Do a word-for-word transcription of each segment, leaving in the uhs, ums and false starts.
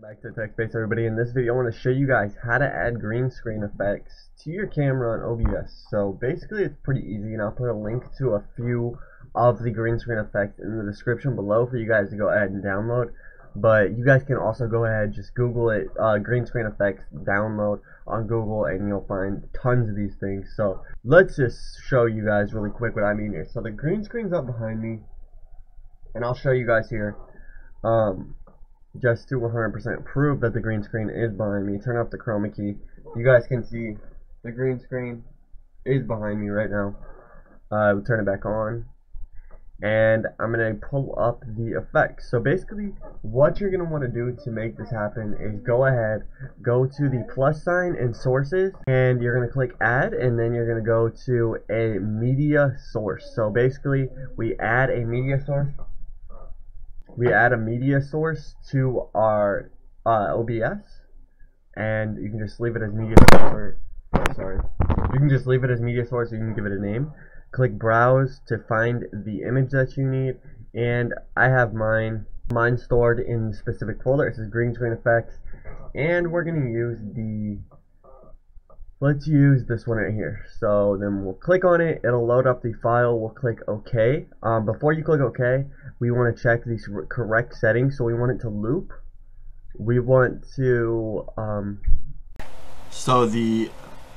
Welcome back to TechSpace, everybody. In this video I want to show you guys how to add green screen effects to your camera in O B S. So basically it's pretty easy, and I'll put a link to a few of the green screen effects in the description below for you guys to go ahead and download. But you guys can also go ahead, just Google it, uh, green screen effects download on Google, and you'll find tons of these things. So let's just show you guys really quick what I mean here. So the green screen's up behind me, and I'll show you guys here. Um, just to one hundred percent prove that the green screen is behind me, turn off the chroma key. You guys can see the green screen is behind me right now. Uh, we'll turn it back on, and I'm going to pull up the effects. So basically what you're going to want to do to make this happen is go ahead, go to the plus sign in sources, and you're going to click add, and then you're going to go to a media source. So basically we add a media source. We add a media source to our uh, O B S, and you can just leave it as media source. Or, sorry, you can just leave it as media source. You can give it a name. Click browse to find the image that you need, and I have mine mine stored in a specific folder. It says green screen effects, and we're gonna use the. Let's use this one right here. So then we'll click on it. It'll load up the file. We'll click OK. Um, before you click OK, we want to check these correct settings. So we want it to loop. We want to. Um, so the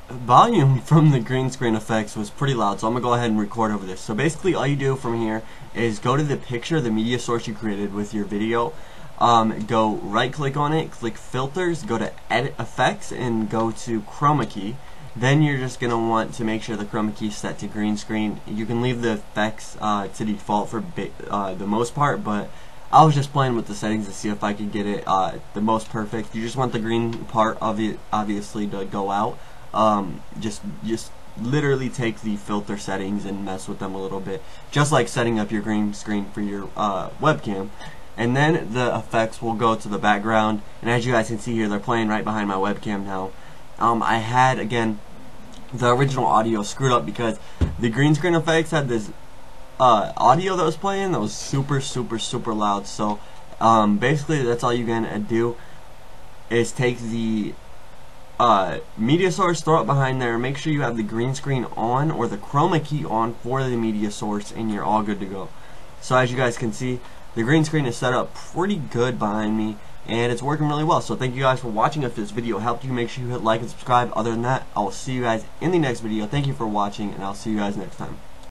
volume from the green screen effects was pretty loud. So I'm gonna go ahead and record over this. So basically, all you do from here is go to the picture, the media source you created with your video. Um, go right click on it, click filters, go to edit effects, and go to chroma key. Then you're just going to want to make sure the chroma key is set to green screen. You can leave the effects uh, to default for uh, the most part, but I was just playing with the settings to see if I could get it uh, the most perfect. You just want the green part of it obviously to go out. Um, just just literally take the filter settings and mess with them a little bit, just like setting up your green screen for your uh, webcam. And then the effects will go to the background, and as you guys can see here, they're playing right behind my webcam now. Um, I had, again, the original audio screwed up because the green screen effects had this uh, audio that was playing that was super, super, super loud. So um, basically that's all you're gonna do is take the uh, media source, throw it behind there, make sure you have the green screen on or the chroma key on for the media source, and you're all good to go. So as you guys can see, the green screen is set up pretty good behind me, and it's working really well. So thank you guys for watching. If this video helped you, make sure you hit like and subscribe. Other than that, I will see you guys in the next video. Thank you for watching, and I'll see you guys next time.